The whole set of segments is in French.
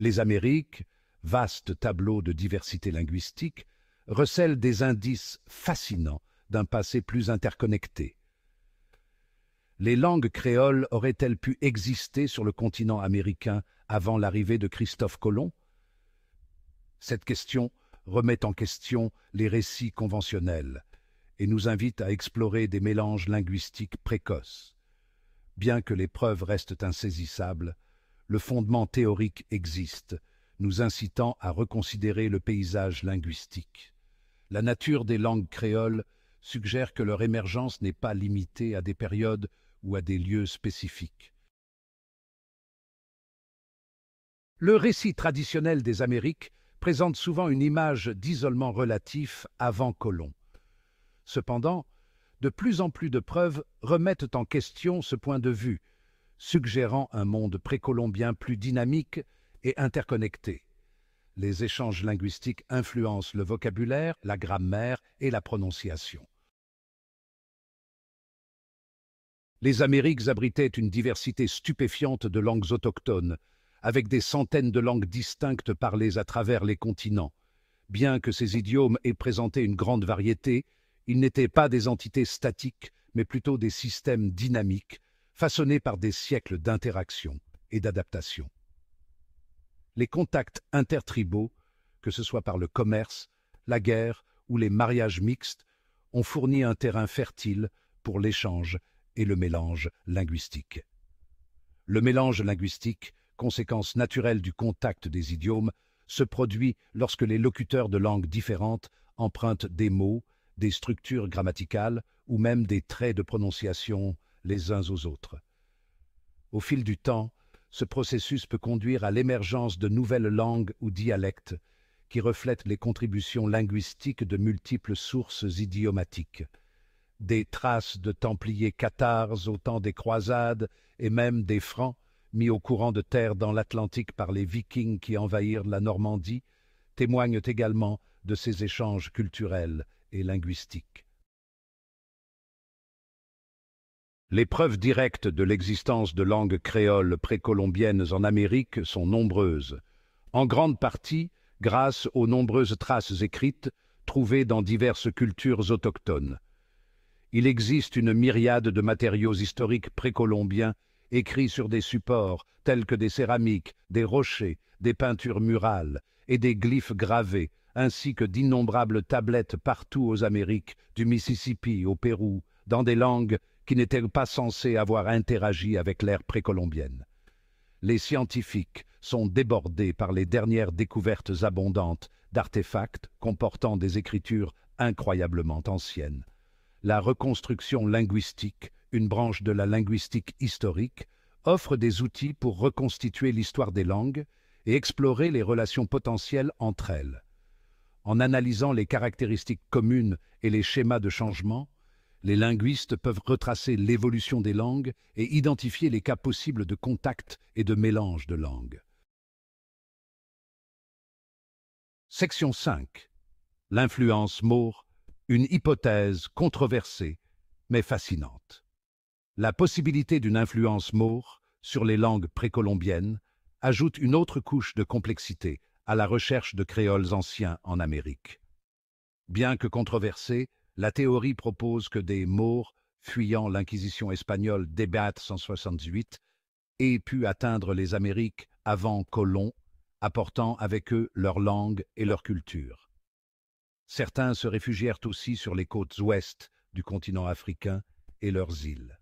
Les Amériques, vaste tableau de diversité linguistique, recèlent des indices fascinants d'un passé plus interconnecté. Les langues créoles auraient-elles pu exister sur le continent américain avant l'arrivée de Christophe Colomb? Cette question remet en question les récits conventionnels et nous invite à explorer des mélanges linguistiques précoces. Bien que les preuves restent insaisissables, le fondement théorique existe, nous incitant à reconsidérer le paysage linguistique. La nature des langues créoles suggère que leur émergence n'est pas limitée à des périodes ou à des lieux spécifiques. Le récit traditionnel des Amériques présente souvent une image d'isolement relatif avant Colomb. Cependant, de plus en plus de preuves remettent en question ce point de vue, suggérant un monde précolombien plus dynamique et interconnecté. Les échanges linguistiques influencent le vocabulaire, la grammaire et la prononciation. Les Amériques abritaient une diversité stupéfiante de langues autochtones, avec des centaines de langues distinctes parlées à travers les continents. Bien que ces idiomes aient présenté une grande variété, ils n'étaient pas des entités statiques, mais plutôt des systèmes dynamiques, façonnés par des siècles d'interaction et d'adaptation. Les contacts intertribaux, que ce soit par le commerce, la guerre ou les mariages mixtes, ont fourni un terrain fertile pour l'échange et le mélange linguistique. Le mélange linguistique, conséquence naturelle du contact des idiomes, se produit lorsque les locuteurs de langues différentes empruntent des mots, des structures grammaticales ou même des traits de prononciation les uns aux autres. Au fil du temps, ce processus peut conduire à l'émergence de nouvelles langues ou dialectes qui reflètent les contributions linguistiques de multiples sources idiomatiques. Des traces de templiers cathares au temps des croisades et même des Francs, mis au courant de terre dans l'Atlantique par les Vikings qui envahirent la Normandie, témoignent également de ces échanges culturels et linguistiques. Les preuves directes de l'existence de langues créoles précolombiennes en Amérique sont nombreuses, en grande partie grâce aux nombreuses traces écrites trouvées dans diverses cultures autochtones. Il existe une myriade de matériaux historiques précolombiens écrits sur des supports tels que des céramiques, des rochers, des peintures murales et des glyphes gravés, ainsi que d'innombrables tablettes partout aux Amériques, du Mississippi au Pérou, dans des langues qui n'étaient pas censés avoir interagi avec l'ère précolombienne. Les scientifiques sont débordés par les dernières découvertes abondantes d'artefacts comportant des écritures incroyablement anciennes. La reconstruction linguistique, une branche de la linguistique historique, offre des outils pour reconstituer l'histoire des langues et explorer les relations potentielles entre elles. En analysant les caractéristiques communes et les schémas de changement, les linguistes peuvent retracer l'évolution des langues et identifier les cas possibles de contact et de mélange de langues. Section 5. L'influence Maure, une hypothèse controversée mais fascinante. La possibilité d'une influence Maure sur les langues précolombiennes ajoute une autre couche de complexité à la recherche de créoles anciens en Amérique. Bien que controversée, la théorie propose que des Maures, fuyant l'Inquisition espagnole d'Ebat 168, aient pu atteindre les Amériques avant Colomb, apportant avec eux leur langue et leur culture. Certains se réfugièrent aussi sur les côtes ouest du continent africain et leurs îles.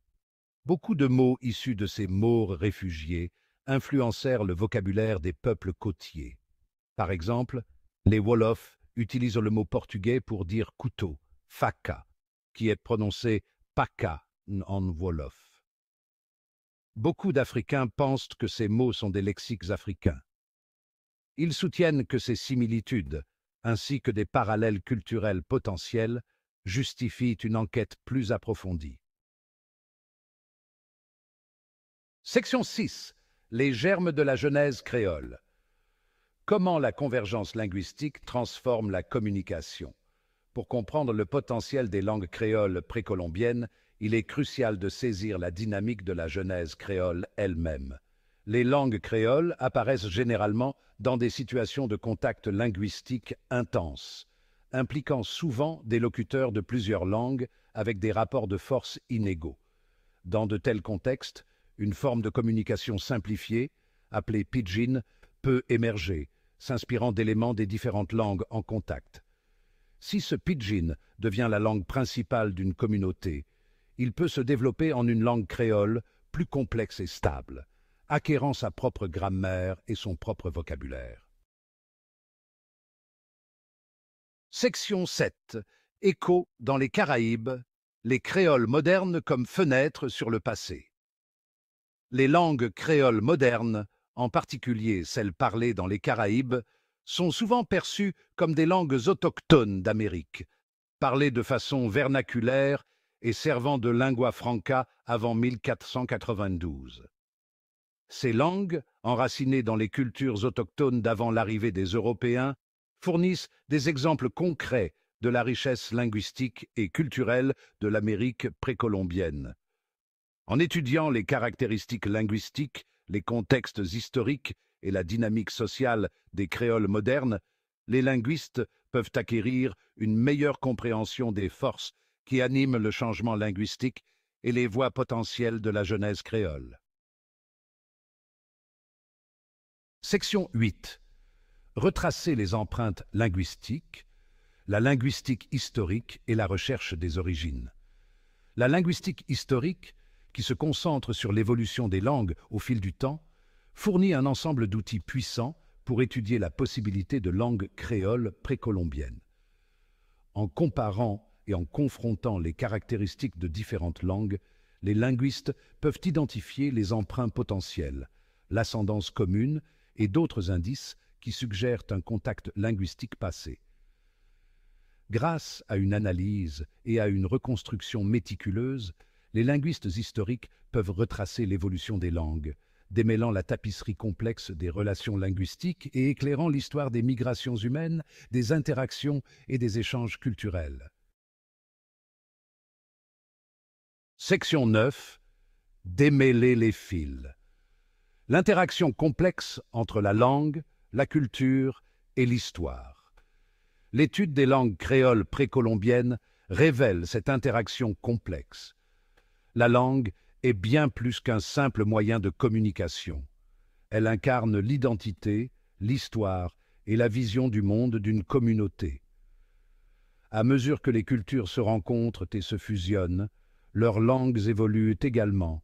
Beaucoup de mots issus de ces Maures réfugiés influencèrent le vocabulaire des peuples côtiers. Par exemple, les Wolofs utilisent le mot portugais pour dire couteau, Faka, qui est prononcé Paka en Wolof. Beaucoup d'Africains pensent que ces mots sont des lexiques africains. Ils soutiennent que ces similitudes, ainsi que des parallèles culturels potentiels, justifient une enquête plus approfondie. Section 6. Les germes de la genèse créole. Comment la convergence linguistique transforme la communication? Pour comprendre le potentiel des langues créoles précolombiennes, il est crucial de saisir la dynamique de la genèse créole elle-même. les langues créoles apparaissent généralement dans des situations de contact linguistique intense, impliquant souvent des locuteurs de plusieurs langues avec des rapports de force inégaux. Dans de tels contextes, une forme de communication simplifiée, appelée pidgin, peut émerger, s'inspirant d'éléments des différentes langues en contact. Si ce pidgin devient la langue principale d'une communauté, il peut se développer en une langue créole plus complexe et stable, acquérant sa propre grammaire et son propre vocabulaire. Section 7. Écho dans les Caraïbes, les créoles modernes comme fenêtre sur le passé. Les langues créoles modernes, en particulier celles parlées dans les Caraïbes, sont souvent perçues comme des langues autochtones d'Amérique, parlées de façon vernaculaire et servant de lingua franca avant 1492. Ces langues, enracinées dans les cultures autochtones d'avant l'arrivée des Européens, fournissent des exemples concrets de la richesse linguistique et culturelle de l'Amérique précolombienne. En étudiant les caractéristiques linguistiques, les contextes historiques et la dynamique sociale des créoles modernes, les linguistes peuvent acquérir une meilleure compréhension des forces qui animent le changement linguistique et les voies potentielles de la genèse créole. Section 8. Retracer les empreintes linguistiques, la linguistique historique et la recherche des origines. La linguistique historique, qui se concentre sur l'évolution des langues au fil du temps, fournit un ensemble d'outils puissants pour étudier la possibilité de langues créoles précolombiennes. En comparant et en confrontant les caractéristiques de différentes langues, les linguistes peuvent identifier les emprunts potentiels, l'ascendance commune et d'autres indices qui suggèrent un contact linguistique passé. Grâce à une analyse et à une reconstruction méticuleuse, les linguistes historiques peuvent retracer l'évolution des langues, démêlant la tapisserie complexe des relations linguistiques et éclairant l'histoire des migrations humaines, des interactions et des échanges culturels. Section 9. Démêler les fils. L'interaction complexe entre la langue, la culture et l'histoire. L'étude des langues créoles précolombiennes révèle cette interaction complexe. La langue est bien plus qu'un simple moyen de communication. Elle incarne l'identité, l'histoire et la vision du monde d'une communauté. À mesure que les cultures se rencontrent et se fusionnent, leurs langues évoluent également,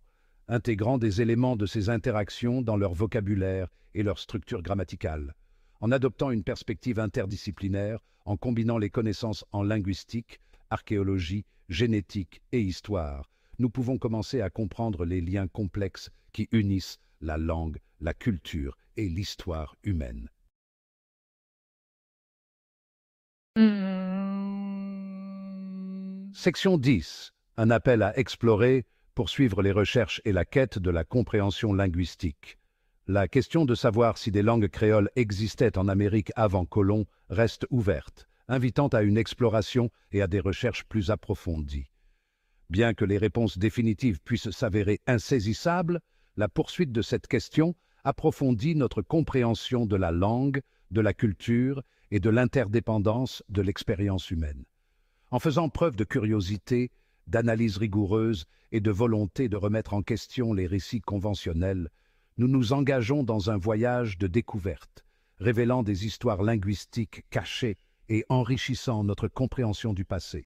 intégrant des éléments de ces interactions dans leur vocabulaire et leur structure grammaticale, en adoptant une perspective interdisciplinaire, en combinant les connaissances en linguistique, archéologie, génétique et histoire. Nous pouvons commencer à comprendre les liens complexes qui unissent la langue, la culture et l'histoire humaine. Section 10. Un appel à explorer, poursuivre les recherches et la quête de la compréhension linguistique. La question de savoir si des langues créoles existaient en Amérique avant Colomb reste ouverte, invitant à une exploration et à des recherches plus approfondies. Bien que les réponses définitives puissent s'avérer insaisissables, la poursuite de cette question approfondit notre compréhension de la langue, de la culture et de l'interdépendance de l'expérience humaine. En faisant preuve de curiosité, d'analyse rigoureuse et de volonté de remettre en question les récits conventionnels, nous nous engageons dans un voyage de découverte, révélant des histoires linguistiques cachées et enrichissant notre compréhension du passé.